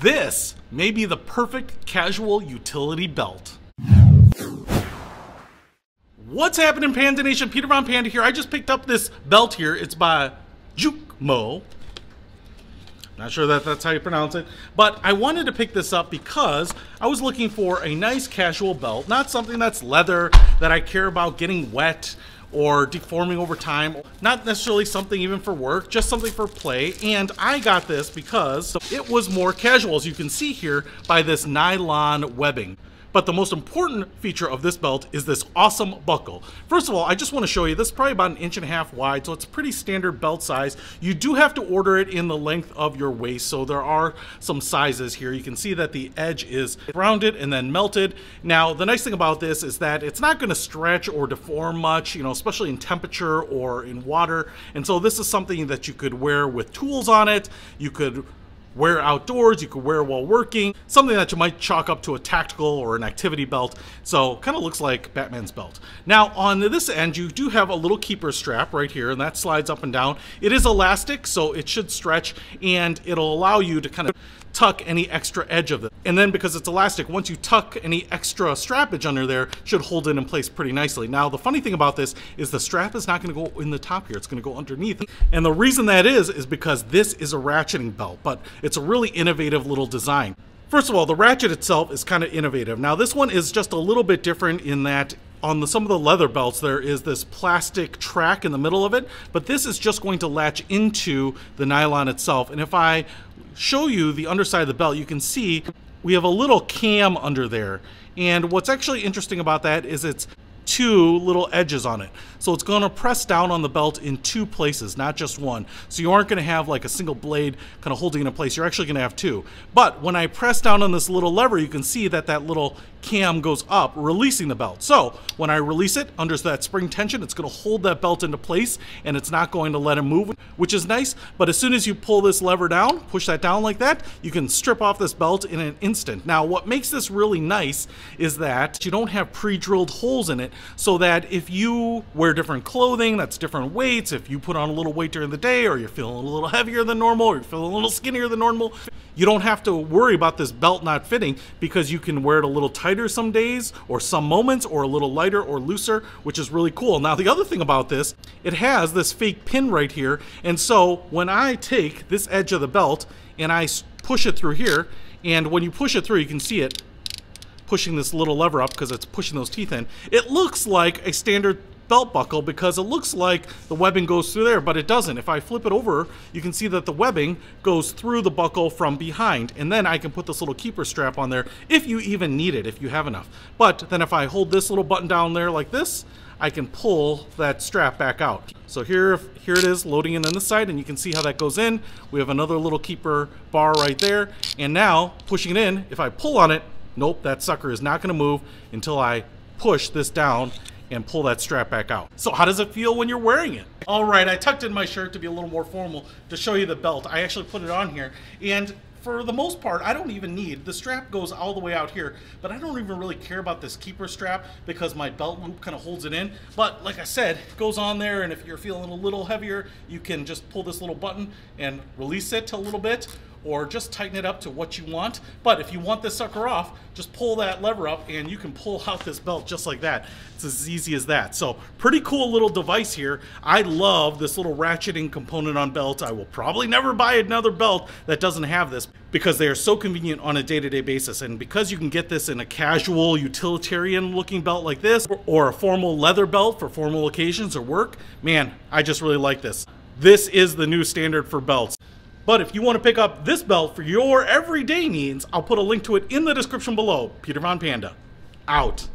This may be the perfect casual utility belt. What's happening, Panda Nation? Peter von Panda here. I just picked up this belt here. It's by Jukmo. Not sure that that's how you pronounce it, but I wanted to pick this up because I was looking for a nice casual belt, not something that's leather that I care about getting wet or deforming over time, not necessarily something even for work, just something for play. And I got this because it was more casual, as you can see here, by this nylon webbing. But the most important feature of this belt is this awesome buckle. First of all, I just want to show you, this is probably about 1.5 inches wide, so it's pretty standard belt size. You do have to order it in the length of your waist, so there are some sizes here. You can see that the edge is rounded and then melted. Now, the nice thing about this is that it's not going to stretch or deform much, you know, especially in temperature or in water. And so this is something that you could wear with tools on it. You could wear outdoors, you could wear while working, something that you might chalk up to a tactical or an activity belt. So kind of looks like Batman's belt. Now on this end, you do have a little keeper strap right here, and that slides up and down. It is elastic, so it should stretch, and it'll allow you to kind of tuck any extra edge of it. And then because it's elastic, once you tuck any extra strappage under there, it should hold it in place pretty nicely. Now, the funny thing about this is the strap is not going to go in the top here. It's going to go underneath. And the reason that is because this is a ratcheting belt, but it's a really innovative little design. First of all, the ratchet itself is kind of innovative. Now, this one is just a little bit different in that on some of the leather belts, there is this plastic track in the middle of it, but this is just going to latch into the nylon itself. And if I show you the underside of the belt, you can see we have a little cam under there. And what's actually interesting about that is it's two little edges on it. So it's going to press down on the belt in two places, not just one. So you aren't going to have like a single blade kind of holding it in place. You're actually going to have two. But when I press down on this little lever, you can see that that little cam goes up, releasing the belt. So when I release it under that spring tension, it's going to hold that belt into place and it's not going to let it move, which is nice. But as soon as you pull this lever down, push that down like that, you can strip off this belt in an instant. Now, what makes this really nice is that you don't have pre-drilled holes in it, so that if you wear different clothing, that's different weights, if you put on a little weight during the day, or you're feeling a little heavier than normal, or you're feeling a little skinnier than normal, you don't have to worry about this belt not fitting, because you can wear it a little tighter some days or some moments, or a little lighter or looser, which is really cool. Now, the other thing about this, it has this fake pin right here. And so when I take this edge of the belt and I push it through here, and when you push it through, you can see it pushing this little lever up because it's pushing those teeth in. It looks like a standard belt buckle because it looks like the webbing goes through there, but it doesn't. If I flip it over, you can see that the webbing goes through the buckle from behind, and then I can put this little keeper strap on there if you even need it, if you have enough. But then if I hold this little button down there like this, I can pull that strap back out. So here it is loading in on this side, and you can see how that goes in. We have another little keeper bar right there, and now pushing it in, if I pull on it, nope, that sucker is not going to move until I push this down and pull that strap back out. So how does it feel when you're wearing it? All right, I tucked in my shirt to be a little more formal to show you the belt. I actually put it on here, and for the most part, I don't even need, the strap goes all the way out here, but I don't even really care about this keeper strap because my belt loop kind of holds it in. But like I said, it goes on there, and if you're feeling a little heavier, you can just pull this little button and release it a little bit, or just tighten it up to what you want. But if you want this sucker off, just pull that lever up and you can pull out this belt just like that. It's as easy as that. So pretty cool little device here. I love this little ratcheting component on belts. I will probably never buy another belt that doesn't have this, because they are so convenient on a day-to-day basis. And because you can get this in a casual utilitarian looking belt like this, or a formal leather belt for formal occasions or work, man, I just really like this. This is the new standard for belts. But if you want to pick up this belt for your everyday needs, I'll put a link to it in the description below. Peter von Panda, out.